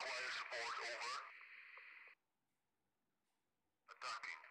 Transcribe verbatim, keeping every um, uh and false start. require support, over. Attacking.